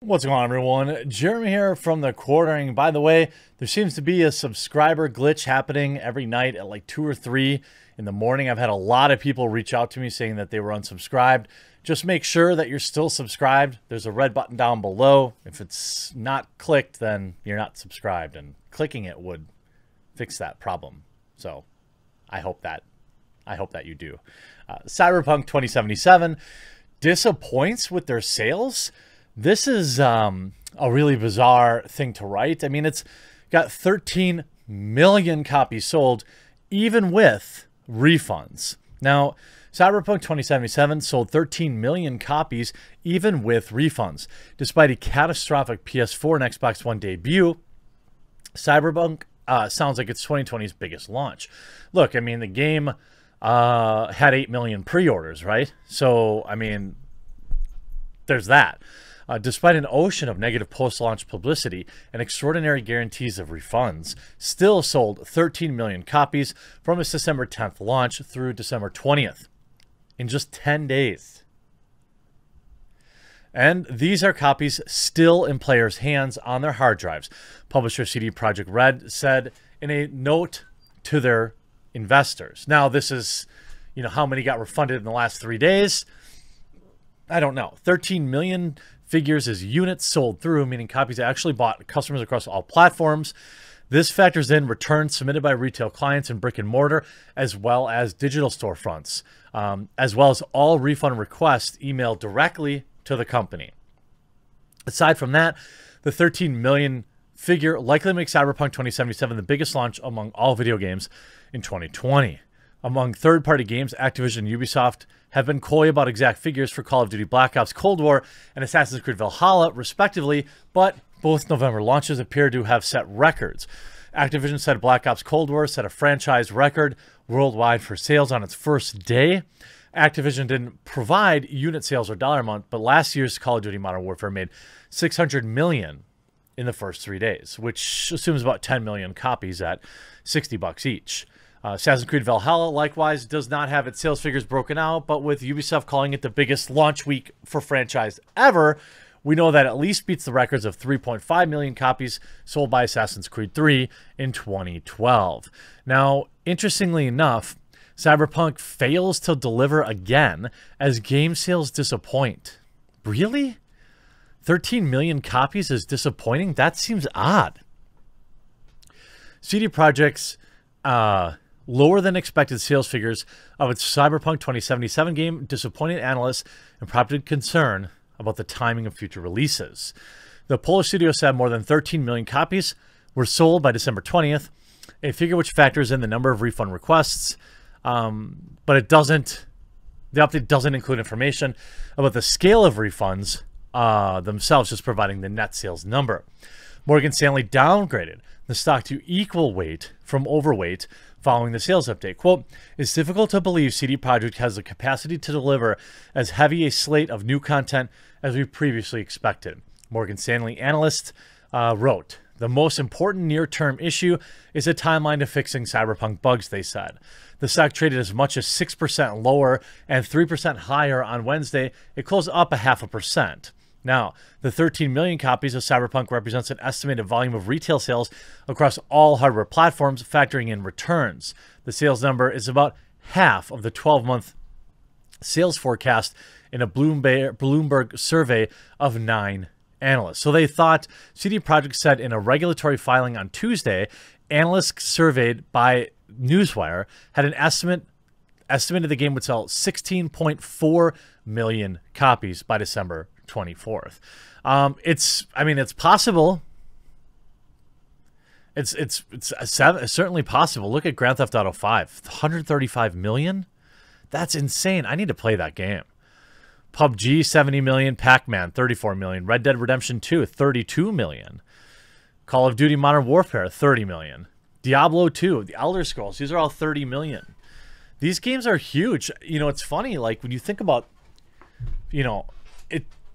What's going on, everyone? Jeremy here from The Quartering. By the way, there seems to be a subscriber glitch happening every night at like 2 or 3 in the morning. I've had a lot of people reach out to me saying that they were unsubscribed. Just make sure that you're still subscribed. There's a red button down below. If it's not clicked, then you're not subscribed, and clicking it would fix that problem. So I hope that you do. Cyberpunk 2077 disappoints with their sales. This is a really bizarre thing to write. I mean, it's got 13 million copies sold, even with refunds. Now, Cyberpunk 2077 sold 13 million copies, even with refunds. Despite a catastrophic PS4 and Xbox One debut, Cyberpunk sounds like it's 2020's biggest launch. Look, I mean, the game had 8 million pre-orders, right? So, I mean, there's that. Despite an ocean of negative post-launch publicity and extraordinary guarantees of refunds, still sold 13 million copies from its December 10th launch through December 20th in just 10 days. And these are copies still in players' hands on their hard drives. Publisher CD Projekt Red said in a note to their investors. Now, this is, you know, how many got refunded in the last 3 days? I don't know. 13 million figures as units sold through, meaning copies actually bought customers across all platforms. This factors in returns submitted by retail clients and brick and mortar, as well as digital storefronts, as well as all refund requests emailed directly to the company. Aside from that, the 13 million figure likely makes Cyberpunk 2077 the biggest launch among all video games in 2020. Among third-party games, Activision and Ubisoft have been coy about exact figures for Call of Duty Black Ops Cold War and Assassin's Creed Valhalla, respectively, but both November launches appear to have set records. Activision said Black Ops Cold War set a franchise record worldwide for sales on its first day. Activision didn't provide unit sales or dollar amount, but last year's Call of Duty Modern Warfare made $600 million in the first 3 days, which assumes about 10 million copies at $60 each. Assassin's Creed Valhalla, likewise, does not have its sales figures broken out, but with Ubisoft calling it the biggest launch week for franchise ever, we know that at least beats the records of 3.5 million copies sold by Assassin's Creed 3 in 2012. Now, interestingly enough, Cyberpunk fails to deliver again as game sales disappoint. Really? 13 million copies is disappointing? That seems odd. CD Projekt's lower than expected sales figures of its Cyberpunk 2077 game disappointed analysts and prompted concern about the timing of future releases. The Polish studio said more than 13 million copies were sold by December 20th, a figure which factors in the number of refund requests, but it doesn't. The update doesn't include information about the scale of refunds themselves, just providing the net sales number. Morgan Stanley downgraded the stock to equal weight from overweight following the sales update. Quote, "It's difficult to believe CD Projekt has the capacity to deliver as heavy a slate of new content as we previously expected." Morgan Stanley analyst wrote, "The most important near-term issue is a timeline to fixing Cyberpunk bugs," they said. The stock traded as much as 6% lower and 3% higher on Wednesday. It closed up 0.5%. Now, the 13 million copies of Cyberpunk represents an estimated volume of retail sales across all hardware platforms, factoring in returns. The sales number is about half of the 12-month sales forecast in a Bloomberg survey of 9 analysts. So they thought, CD Projekt said in a regulatory filing on Tuesday, analysts surveyed by Newswire had an estimated the game would sell 16.4 million copies by December 24th. It's possible. It's certainly possible. Look at Grand Theft Auto 5, 135 million. That's insane. I need to play that game. PUBG, 70 million. Pac-Man, 34 million. Red Dead Redemption 2, 32 million. Call of Duty Modern Warfare, 30 million. Diablo 2, The Elder Scrolls, these are all 30 million. These games are huge. You know, it's funny, like, when you think about, you know,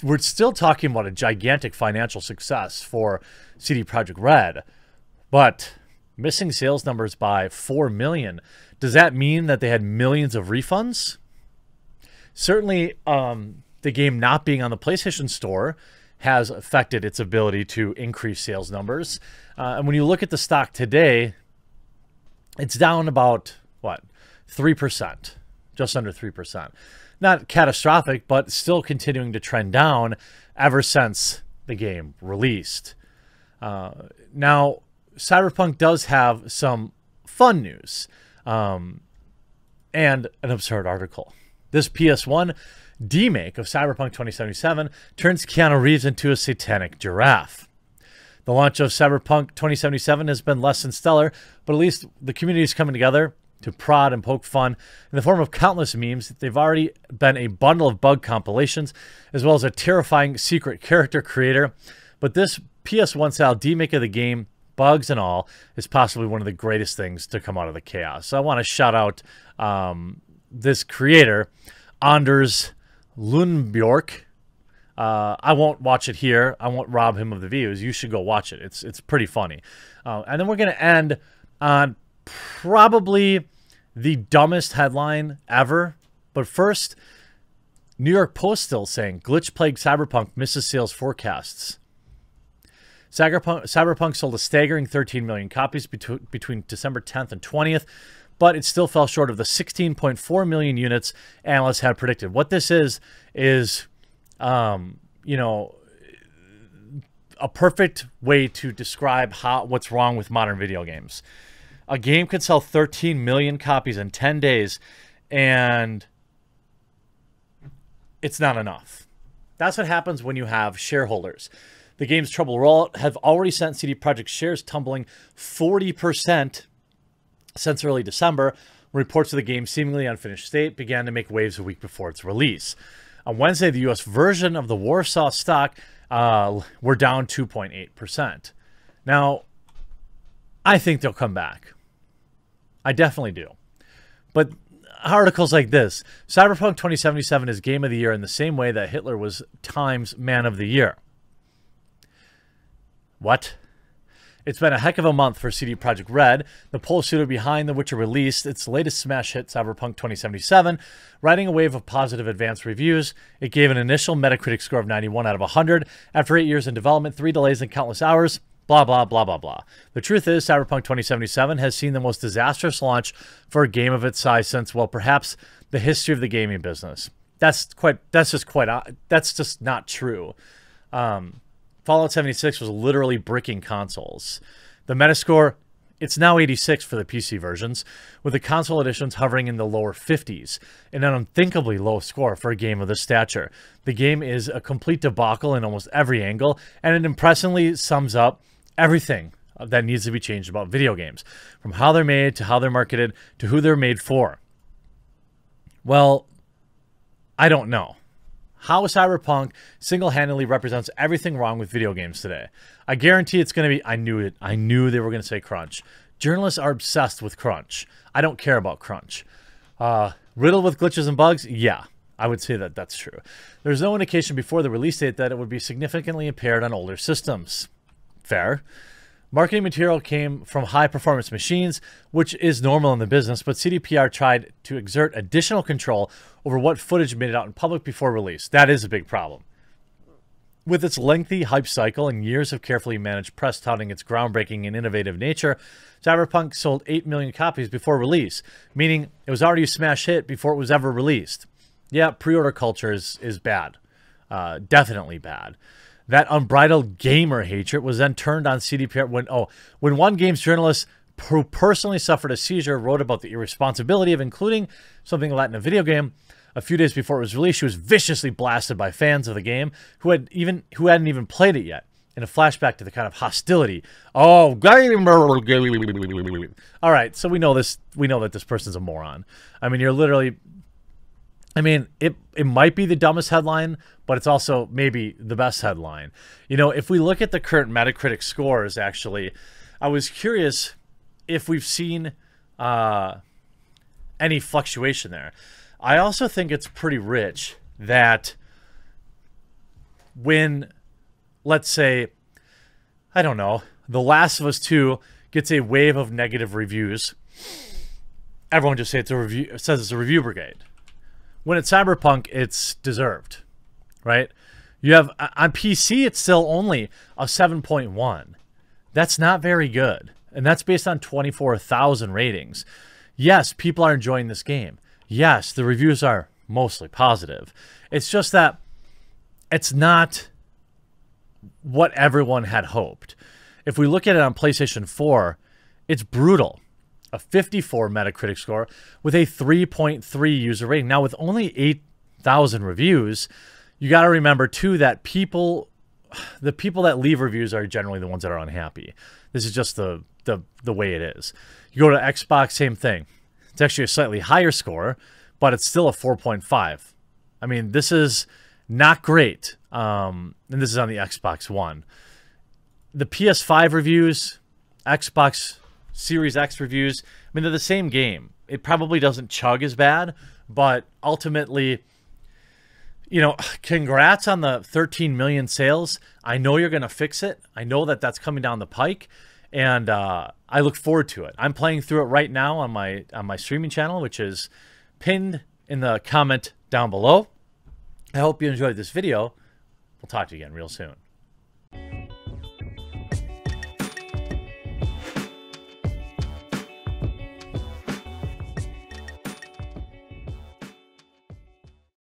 we're still talking about a gigantic financial success for CD Projekt Red, but missing sales numbers by 4 million. Does that mean that they had millions of refunds? Certainly, the game not being on the PlayStation Store has affected its ability to increase sales numbers. And when you look at the stock today, it's down about, what, 3%, just under 3%. Not catastrophic, but still continuing to trend down ever since the game released. Now, Cyberpunk does have some fun news and an absurd article. This PS1 demake of Cyberpunk 2077 turns Keanu Reeves into a satanic giraffe. The launch of Cyberpunk 2077 has been less than stellar, but at least the community is coming together to prod and poke fun in the form of countless memes. They've already been a bundle of bug compilations, as well as a terrifying secret character creator. But this PS1-style demake of the game, bugs and all, is possibly one of the greatest things to come out of the chaos. So I want to shout out this creator, Anders Lundbjork. I won't watch it here. I won't rob him of the views. You should go watch it. It's pretty funny. And then we're going to end on probably the dumbest headline ever. But first, New York Post still saying, glitch plague Cyberpunk misses sales forecasts. Cyberpunk sold a staggering 13 million copies between December 10th and 20th, but it still fell short of the 16.4 million units analysts had predicted. What this is you know, a perfect way to describe what's wrong with modern video games. A game could sell 13 million copies in 10 days, and it's not enough. That's what happens when you have shareholders. The game's trouble rollout have already sent CD Projekt shares tumbling 40% since early December. Reports of the game's seemingly unfinished state began to make waves a week before its release. On Wednesday, the U.S. version of the Warsaw stock were down 2.8%. Now, I think they'll come back. I definitely do. But articles like this, Cyberpunk 2077 is Game of the Year in the same way that Hitler was Time's Man of the Year. What? It's been a heck of a month for CD Projekt Red. The Polish studio behind The Witcher released its latest smash hit, Cyberpunk 2077, riding a wave of positive advance reviews. It gave an initial Metacritic score of 91 out of 100. After 8 years in development, 3 delays and countless hours, blah, blah, blah, blah, blah. The truth is, Cyberpunk 2077 has seen the most disastrous launch for a game of its size since, well, perhaps the history of the gaming business. That's just not true. Fallout 76 was literally bricking consoles. The Metascore, it's now 86 for the PC versions, with the console editions hovering in the lower 50s, an unthinkably low score for a game of this stature. The game is a complete debacle in almost every angle, and it impressively sums up everything that needs to be changed about video games, from how they're made to how they're marketed to who they're made for. Well, I don't know. How Cyberpunk single-handedly represents everything wrong with video games today. I guarantee it's going to be, I knew it. I knew they were going to say crunch. Journalists are obsessed with crunch. I don't care about crunch. Riddled with glitches and bugs? Yeah, I would say that that's true. There's no indication before the release date that it would be significantly impaired on older systems. Fair. Marketing material came from high-performance machines, which is normal in the business, but CDPR tried to exert additional control over what footage made it out in public before release. That is a big problem. With its lengthy hype cycle and years of carefully managed press touting its groundbreaking and innovative nature, Cyberpunk sold 8 million copies before release, meaning it was already a smash hit before it was ever released. Yeah, pre-order culture is bad. Definitely bad. That unbridled gamer hatred was then turned on CD Projekt when one game's journalist who personally suffered a seizure wrote about the irresponsibility of including something Latin in a video game. A few days before it was released, she was viciously blasted by fans of the game who hadn't even played it yet. In a flashback to the kind of hostility. Oh, all right. So we know this. We know that this person's a moron. I mean, you're literally. I mean, it might be the dumbest headline, but it's also maybe the best headline. You know, if we look at the current Metacritic scores, actually, I was curious if we've seen any fluctuation there. I also think it's pretty rich that when, let's say, I don't know, The Last of Us 2 gets a wave of negative reviews, everyone just says it's a review brigade. When it's Cyberpunk, it's deserved, right? You have on PC, it's still only a 7.1. That's not very good. And that's based on 24,000 ratings. Yes, people are enjoying this game. Yes, the reviews are mostly positive. It's just that it's not what everyone had hoped. If we look at it on PlayStation 4, it's brutal. A 54 Metacritic score with a 3.3 user rating. Now, with only 8,000 reviews, you got to remember, too, that the people that leave reviews are generally the ones that are unhappy. This is just the way it is. You go to Xbox, same thing. It's actually a slightly higher score, but it's still a 4.5. I mean, this is not great. And this is on the Xbox One. The PS5 reviews, Xbox Series X reviews, I mean, they're the same game. It probably doesn't chug as bad, but ultimately, you know, congrats on the 13 million sales. I know you're going to fix it. I know that that's coming down the pike, and I look forward to it. I'm playing through it right now on my streaming channel, which is pinned in the comment down below. I hope you enjoyed this video. We'll talk to you again real soon.